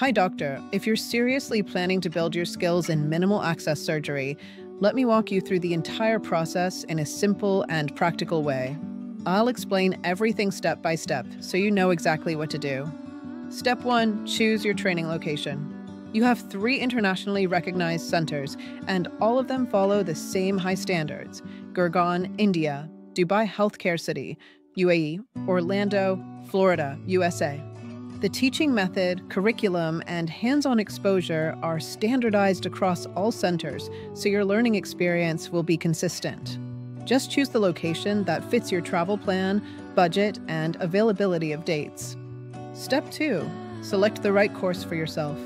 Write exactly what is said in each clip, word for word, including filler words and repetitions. Hi, doctor. If you're seriously planning to build your skills in minimal access surgery, let me walk you through the entire process in a simple and practical way. I'll explain everything step by step so you know exactly what to do. Step one, choose your training location. You have three internationally recognized centers, and all of them follow the same high standards: Gurgaon, India; Dubai Healthcare City, U A E; Orlando, Florida, U S A. The teaching method, curriculum, and hands-on exposure are standardized across all centers, so your learning experience will be consistent. Just choose the location that fits your travel plan, budget, and availability of dates. Step two, select the right course for yourself.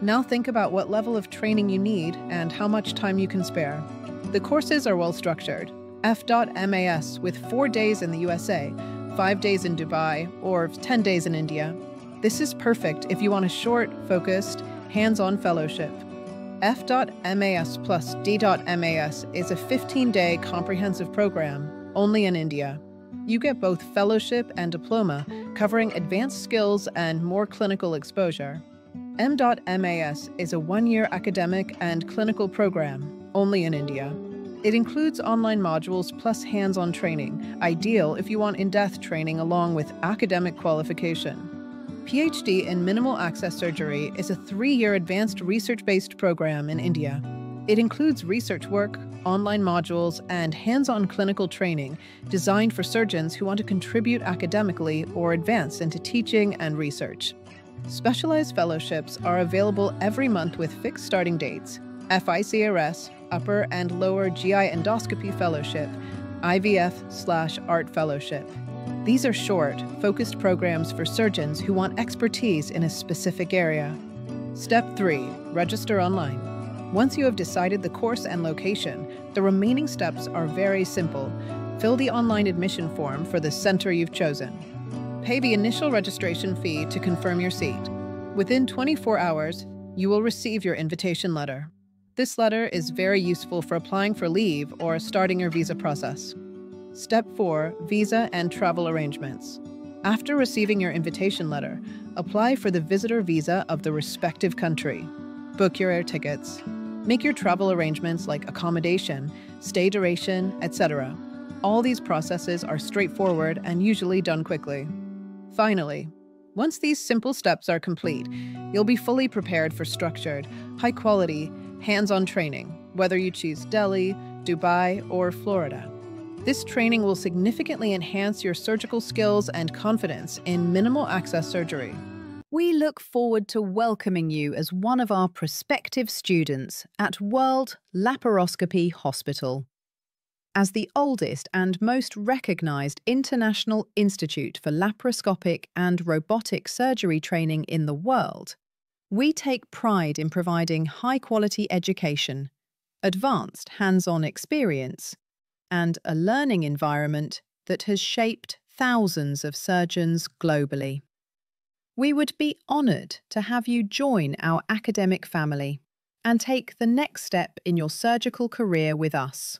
Now think about what level of training you need and how much time you can spare. The courses are well-structured. F M A S with four days in the U S A, five days in Dubai, or ten days in India. This is perfect if you want a short, focused, hands-on fellowship. F M A S plus D M A S is a fifteen-day comprehensive program, only in India. You get both fellowship and diploma, covering advanced skills and more clinical exposure. M M A S is a one-year academic and clinical program, only in India. It includes online modules plus hands-on training, ideal if you want in-depth training along with academic qualification. PhD in Minimal Access Surgery is a three-year advanced research-based program in India. It includes research work, online modules, and hands-on clinical training designed for surgeons who want to contribute academically or advance into teaching and research. Specialized fellowships are available every month with fixed starting dates: F I C R S, Upper and Lower G I Endoscopy Fellowship, I V F slash A R T Fellowship. These are short, focused programs for surgeons who want expertise in a specific area. Step three, register online. Once you have decided the course and location, the remaining steps are very simple. Fill the online admission form for the center you've chosen. Pay the initial registration fee to confirm your seat. Within twenty-four hours, you will receive your invitation letter. This letter is very useful for applying for leave or starting your visa process. Step four, visa and travel arrangements. After receiving your invitation letter, apply for the visitor visa of the respective country. Book your air tickets. Make your travel arrangements like accommodation, stay duration, et cetera. All these processes are straightforward and usually done quickly. Finally, once these simple steps are complete, you'll be fully prepared for structured, high-quality, hands-on training, whether you choose Delhi, Dubai, or Florida. This training will significantly enhance your surgical skills and confidence in minimal access surgery. We look forward to welcoming you as one of our prospective students at World Laparoscopy Hospital. As the oldest and most recognized international institute for laparoscopic and robotic surgery training in the world, we take pride in providing high-quality education, advanced hands-on experience, and a learning environment that has shaped thousands of surgeons globally. We would be honoured to have you join our academic family and take the next step in your surgical career with us.